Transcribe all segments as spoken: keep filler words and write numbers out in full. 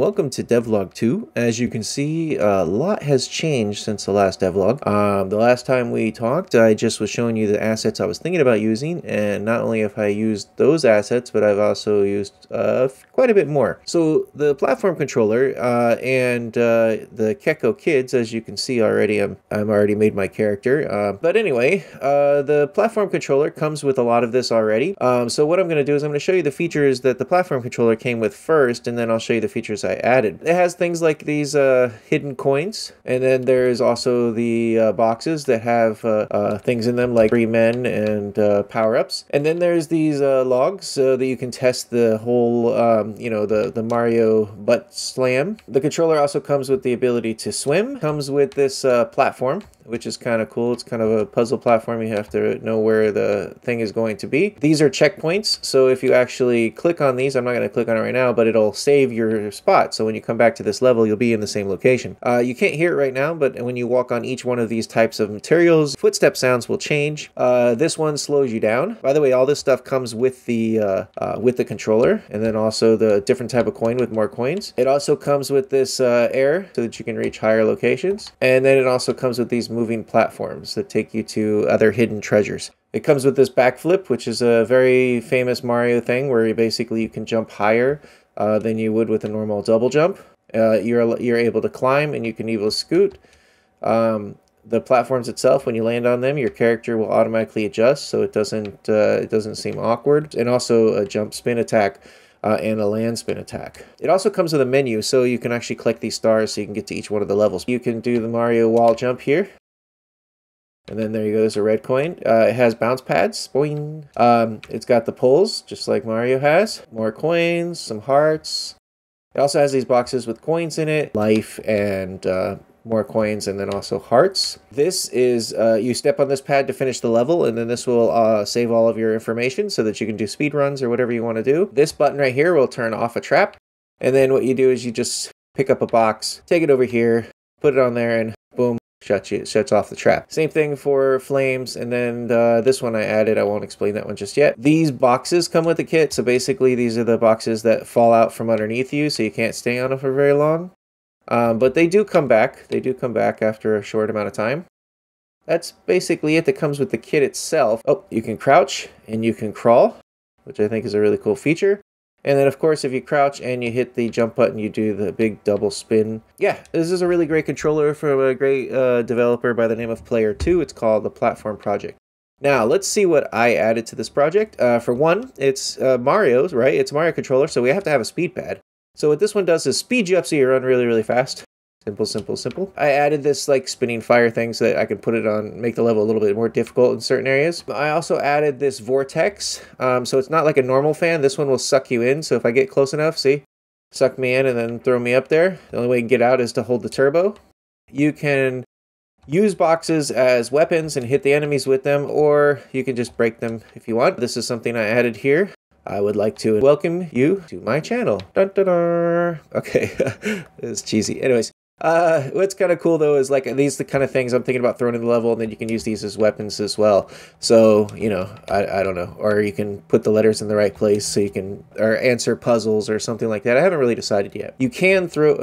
Welcome to Devlog two. As you can see, a lot has changed since the last devlog. Um, the last time we talked, I just was showing you the assets I was thinking about using, and not only have I used those assets, but I've also used uh, quite a bit more. So the platform controller uh, and uh, the Keeko kids, as you can see already, I'm, I'm already made my character. Uh, but anyway, uh, the platform controller comes with a lot of this already. Um, so what I'm going to do is I'm going to show you the features that the platform controller came with first, and then I'll show you the features I added. It has things like these uh, hidden coins, and then there's also the uh, boxes that have uh, uh, things in them like free men and uh, power-ups, and then there's these uh, logs so that you can test the whole um, you know, the the Mario butt slam. The controller also comes with the ability to swim, comes with this uh, platform, which is kind of cool. It's kind of a puzzle platform. You have to know where the thing is going to be. These are checkpoints, so if you actually click on these, I'm not going to click on it right now, but it'll save your spot. So when you come back to this level, you'll be in the same location. Uh, you can't hear it right now, but when you walk on each one of these types of materials, footstep sounds will change. Uh, this one slows you down. By the way, all this stuff comes with the uh, uh, with the controller, and then also the different type of coin with more coins. It also comes with this uh, air so that you can reach higher locations, and then it also comes with these moving platforms that take you to other hidden treasures. It comes with this backflip, which is a very famous Mario thing where you basically you can jump higher Uh, than you would with a normal double jump. Uh, you're you're able to climb, and you can even scoot. Um, the platforms itself, when you land on them, your character will automatically adjust, so it doesn't uh, it doesn't seem awkward. And also a jump spin attack uh, and a land spin attack. It also comes with a menu, so you can actually collect these stars, so you can get to each one of the levels. You can do the Mario wall jump here. And then there you go, there's a red coin. Uh, it has bounce pads. Boing. Um, it's got the poles, just like Mario has. More coins, some hearts. It also has these boxes with coins in it. Life and uh, more coins, and then also hearts. This is, uh, you step on this pad to finish the level, and then this will uh, save all of your information so that you can do speed runs or whatever you want to do. This button right here will turn off a trap. And then what you do is you just pick up a box, take it over here, put it on there, and boom. Shuts, you, shuts off the trap. Same thing for flames, and then uh, this one I added. I won't explain that one just yet. These boxes come with the kit, so basically these are the boxes that fall out from underneath you, so you can't stay on them for very long. Um, but they do come back. They do come back after a short amount of time. That's basically it that comes with the kit itself. Oh, you can crouch, and you can crawl, which I think is a really cool feature. And then, of course, if you crouch and you hit the jump button, you do the big double spin. Yeah, this is a really great controller from a great uh, developer by the name of Player two. It's called the Platform Project. Now, let's see what I added to this project. Uh, for one, it's uh, Mario's, right? It's a Mario controller, so we have to have a speed pad. So what this one does is speed you up so you run really, really fast. Simple, simple, simple. I added this like spinning fire thing so that I can put it on, make the level a little bit more difficult in certain areas. I also added this vortex. Um, so it's not like a normal fan. This one will suck you in. So if I get close enough, see, suck me in and then throw me up there. The only way you can get out is to hold the turbo. You can use boxes as weapons and hit the enemies with them, or you can just break them if you want. This is something I added here. I would like to welcome you to my channel. Dun, dun, dun. Okay, it's cheesy. Anyways. Uh, what's kind of cool though is like these are the kind of things I'm thinking about throwing in the level, and then you can use these as weapons as well. So, you know, I, I don't know, or you can put the letters in the right place so you can, or answer puzzles or something like that. I haven't really decided yet. You can throw,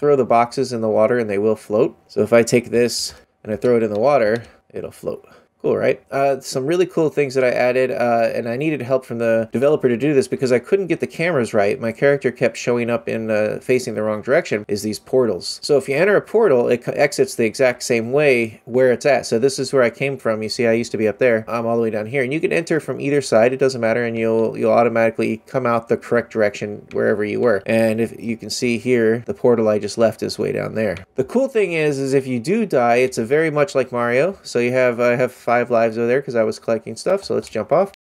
throw the boxes in the water and they will float. So if I take this and I throw it in the water, it'll float. Cool, right? Uh, some really cool things that I added, uh, and I needed help from the developer to do this because I couldn't get the cameras right. My character kept showing up in uh, facing the wrong direction, is these portals. So if you enter a portal, it exits the exact same way where it's at. So this is where I came from. You see, I used to be up there. I'm all the way down here, and you can enter from either side. It doesn't matter, and you'll you'll automatically come out the correct direction wherever you were. And if you can see here, the portal I just left is way down there. The cool thing is, is if you do die, it's a very much like Mario. So you have, I have five lives over there because I was collecting stuff, so let's jump off.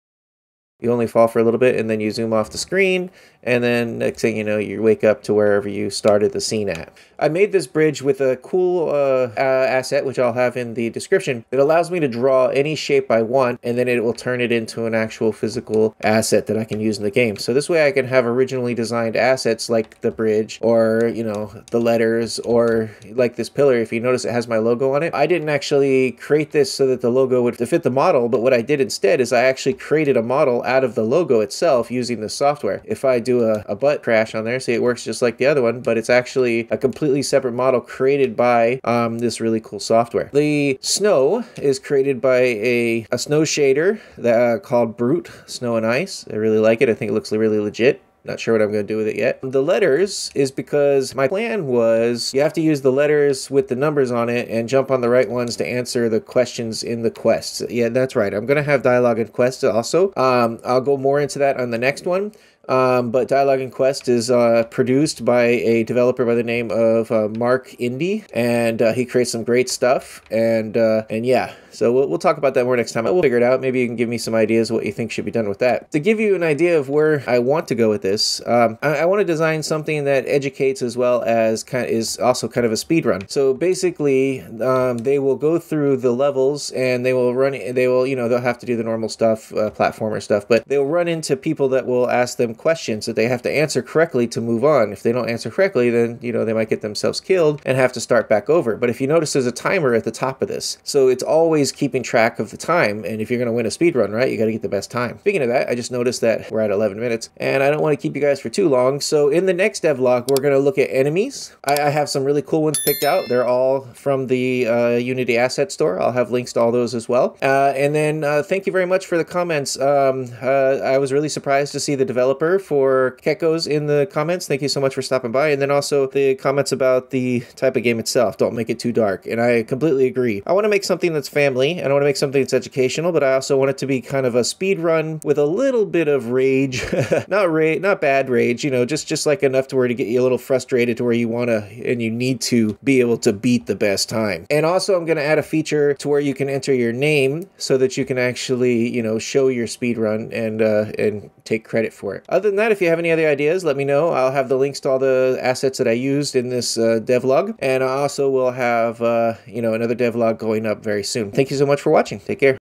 You only fall for a little bit, and then you zoom off the screen, and then next thing you know, you wake up to wherever you started the scene at. I made this bridge with a cool uh, uh, asset, which I'll have in the description, that allows me to draw any shape I want, and then it will turn it into an actual physical asset that I can use in the game. So this way I can have originally designed assets like the bridge, or, you know, the letters, or like this pillar. If you notice, it has my logo on it. I didn't actually create this so that the logo would fit the model, but what I did instead is I actually created a model out of the logo itself using the software. If I do a, a butt crash on there, see, it works just like the other one, but it's actually a completely separate model created by um, this really cool software. The snow is created by a, a snow shader that, uh, called Brute Snow and Ice. I really like it. I think it looks really legit. Not sure what I'm going to do with it yet. The letters is because my plan was you have to use the letters with the numbers on it and jump on the right ones to answer the questions in the quests. Yeah, that's right. I'm going to have dialogue and quests also. Um, I'll go more into that on the next one. Um, but Dialogue and Quest is uh, produced by a developer by the name of uh, Mark Indy, and uh, he creates some great stuff. And uh, and yeah, so we'll, we'll talk about that more next time. I will figure it out. Maybe you can give me some ideas what you think should be done with that. To give you an idea of where I want to go with this, um, I, I want to design something that educates as well as kind of, is also kind of a speed run. So basically, um, they will go through the levels and they will run. They will you know they'll have to do the normal stuff, uh, platformer stuff, but they'll run into people that will ask them questions that they have to answer correctly to move on. If they don't answer correctly, then you know they might get themselves killed and have to start back over. But if you notice, there's a timer at the top of this, so it's always keeping track of the time. And if you're going to win a speed run, right, you got to get the best time. Speaking of that, I just noticed that we're at eleven minutes, and I don't want to keep you guys for too long. So in the next devlog, we're going to look at enemies. I, I have some really cool ones picked out. They're all from the uh, Unity Asset Store. I'll have links to all those as well. Uh, and then uh, thank you very much for the comments. Um, uh, I was really surprised to see the developer for Keekos in the comments. Thank you so much for stopping by. And then also the comments about the type of game itself. Don't make it too dark. And I completely agree. I want to make something that's family, and I want to make something that's educational, but I also want it to be kind of a speed run with a little bit of rage. Not rage, not bad rage, you know, just, just like enough to where to get you a little frustrated to where you want to and you need to be able to beat the best time. And also I'm going to add a feature to where you can enter your name so that you can actually, you know, show your speed run and, uh, and take credit for it. Other than that, if you have any other ideas, let me know. I'll have the links to all the assets that I used in this uh, devlog, and I also will have, uh, you know, another devlog going up very soon. Thank you so much for watching. Take care.